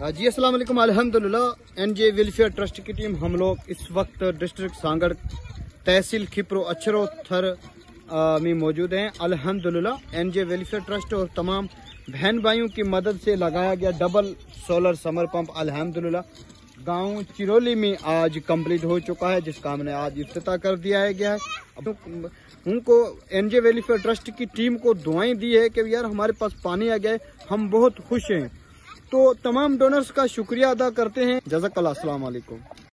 जी अस्सलाम वालेकुम। अल्हम्दुलिल्लाह एनजे वेलफेयर ट्रस्ट की टीम हम लोग इस वक्त डिस्ट्रिक्ट सांगड़ तहसील खिप्रो अचरो थर में मौजूद हैं। अल्हम्दुलिल्लाह एनजे वेलफेयर ट्रस्ट और तमाम बहन भाइयों की मदद से लगाया गया डबल सोलर समर पंप अल्हम्दुलिल्लाह गांव चिरोली में आज कंप्लीट हो चुका है, जिसका हमने आज इफ्तिताह कर दिया है गया है। उनको एनजे वेलफेयर ट्रस्ट की टीम को दुआएं दी है कि यार हमारे पास पानी आ गया है, हम बहुत खुश हैं। तो तमाम डोनर्स का शुक्रिया अदा करते हैं। जज़ाकल्लाह, अस्सलाम वालेकुम।